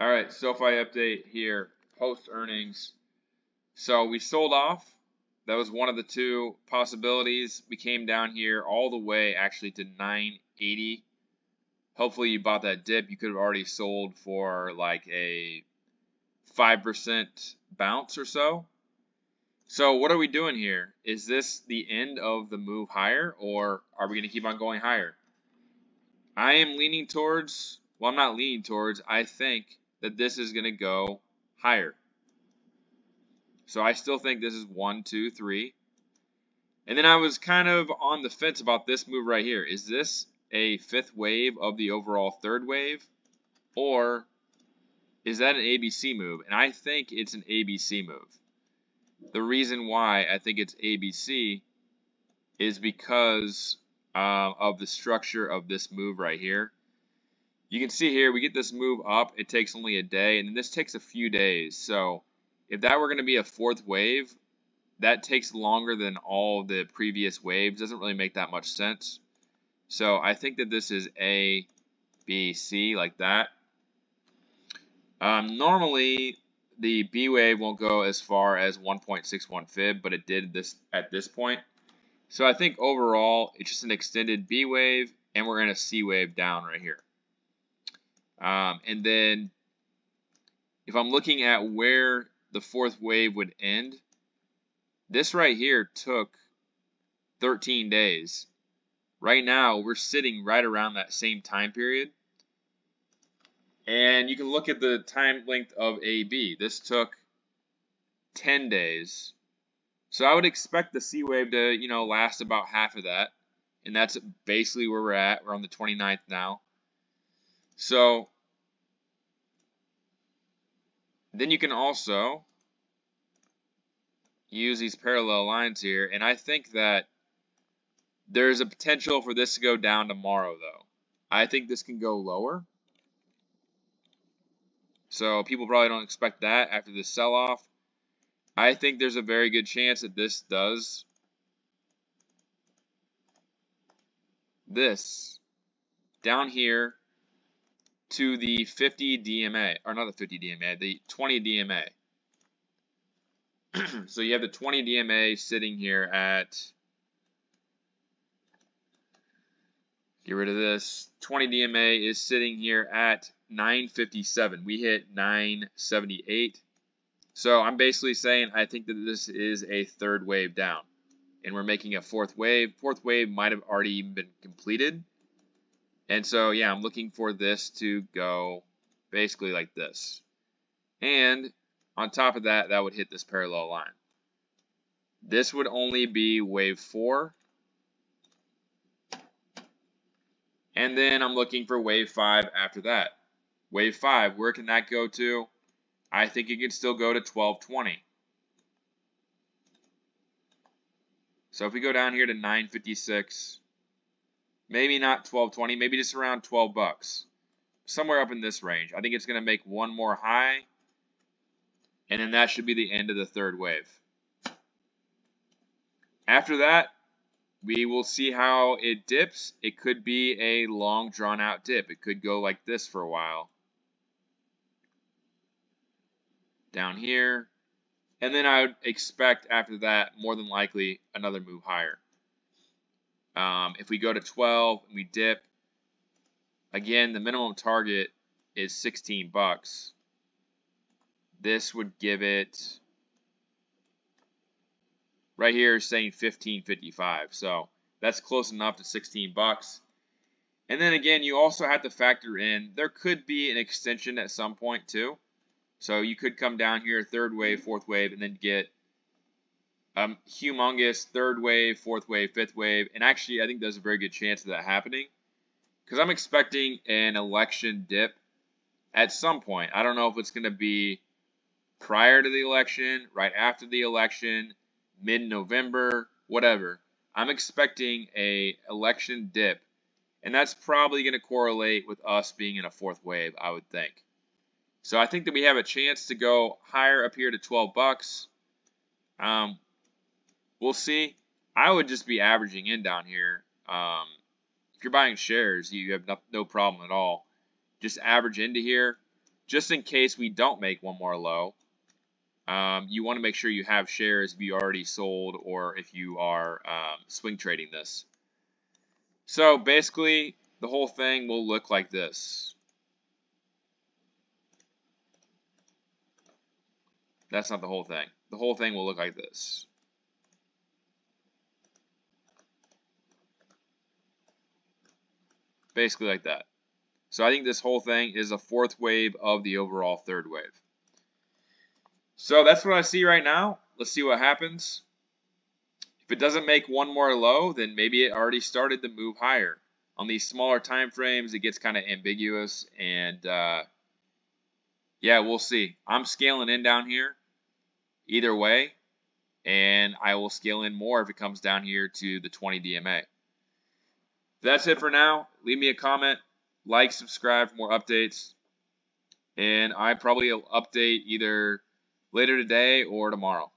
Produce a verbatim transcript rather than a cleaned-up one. All right, SoFi update here, post earnings. So we sold off. That was one of the two possibilities. We came down here all the way actually to nine eighty. Hopefully you bought that dip. You could have already sold for like a five percent bounce or so. So what are we doing here? Is this the end of the move higher, or are we going to keep on going higher? I am leaning towards, well, I'm not leaning towards, I think that this is going to go higher. So I still think this is one, two, three. And then I was kind of on the fence about this move right here. Is this a fifth wave of the overall third wave? Or is that an A B C move? And I think it's an A B C move. The reason why I think it's A B C is because uh, of the structure of this move right here. You can see here, we get this move up, it takes only a day, and then this takes a few days. So if that were going to be a fourth wave, that takes longer than all the previous waves. Doesn't really make that much sense. So I think that this is A, B, C, like that. Um, normally, the B wave won't go as far as one point six one fib, but it did this at this point. So I think overall, it's just an extended B wave, and we're in a C wave down right here. Um, and then if I'm looking at where the fourth wave would end, this right here took thirteen days. Right now, we're sitting right around that same time period. And you can look at the time length of A B. This took ten days. So I would expect the C wave to, you know, last about half of that. And that's basically where we're at. We're on the twenty-ninth now. So then you can also use these parallel lines here. And I think that there's a potential for this to go down tomorrow, though. I think this can go lower. So people probably don't expect that after the sell-off. I think there's a very good chance that this does this down here to the fifty D M A, or not the fifty D M A, the twenty D M A. So you have the twenty D M A sitting here at, get rid of this, twenty D M A is sitting here at nine fifty-seven. We hit nine seventy-eight. So I'm basically saying I think that this is a third wave down, and we're making a fourth wave. Fourth wave might have already even been completed. And so, yeah, I'm looking for this to go basically like this. And on top of that, that would hit this parallel line. This would only be wave four. And then I'm looking for wave five after that. Wave five, where can that go to? I think it can still go to twelve twenty. So if we go down here to nine fifty-six, maybe not twelve twenty, maybe just around twelve bucks. Somewhere up in this range. I think it's going to make one more high. And then that should be the end of the third wave. After that, we will see how it dips. It could be a long, drawn-out dip. It could go like this for a while. Down here. And then I would expect after that, more than likely, another move higher. Um, if we go to twelve and we dip, again, the minimum target is sixteen bucks. This would give it, right here is saying fifteen fifty-five. So that's close enough to sixteen bucks. And then again, you also have to factor in, there could be an extension at some point too. So you could come down here, third wave, fourth wave, and then get Um, humongous third wave, fourth wave, fifth wave, and actually I think there's a very good chance of that happening because I'm expecting an election dip at some point. I don't know if it's going to be prior to the election, right after the election, mid-November, whatever. I'm expecting a election dip, and that's probably going to correlate with us being in a fourth wave, I would think. So I think that we have a chance to go higher up here to twelve bucks. Um, We'll see. I would just be averaging in down here. Um, if you're buying shares, you have no, no problem at all. Just average into here. just in case we don't make one more low. Um, you want to make sure you have shares if you already sold or if you are um, swing trading this. So basically, the whole thing will look like this. That's not the whole thing. The whole thing will look like this. Basically like that. So I think this whole thing is a fourth wave of the overall third wave. So that's what I see right now. Let's see what happens. If it doesn't make one more low, then maybe it already started to move higher. On these smaller time frames, it gets kind of ambiguous. And uh, yeah, we'll see. I'm scaling in down here either way. And I will scale in more if it comes down here to the twenty D M A. That's it for now. Leave me a comment, like, subscribe for more updates. And I probably will update either later today or tomorrow.